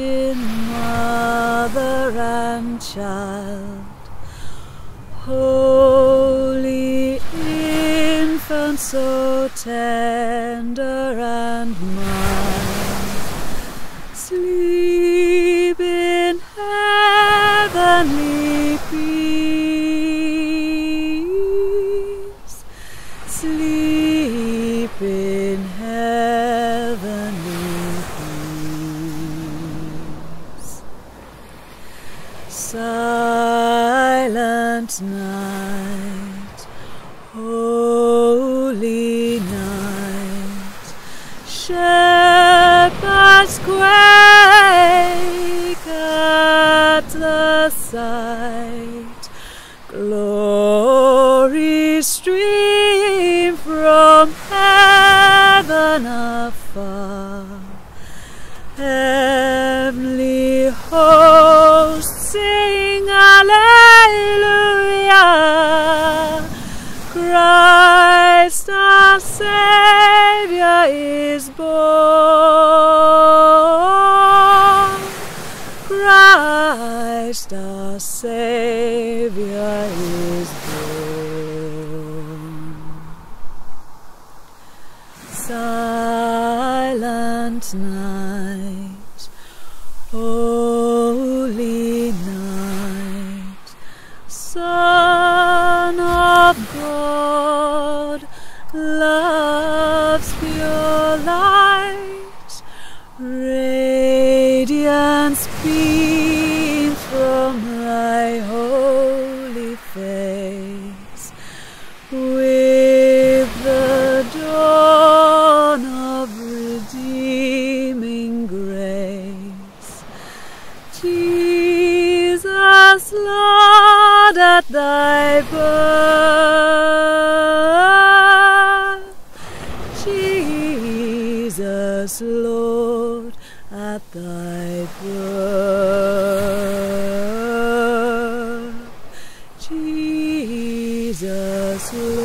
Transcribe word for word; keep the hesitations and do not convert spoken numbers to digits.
in mother and child. Holy infant, so tender and mild, sleep in heavenly peace, sleep in heavenly peace. Silent night, holy night, shepherds quake at the sight. Glory stream from heaven afar, heavenly hosts sing hallelujah! Christ our Saviour is born. Christ our Saviour is born. Silent night, holy night, Son of God, love's pure light, radiance beams from thy holy face. With the dawn of redeeming grace, Jesus, Lord, at thy birth, Jesus, Lord, at thy birth, Jesus, Lord.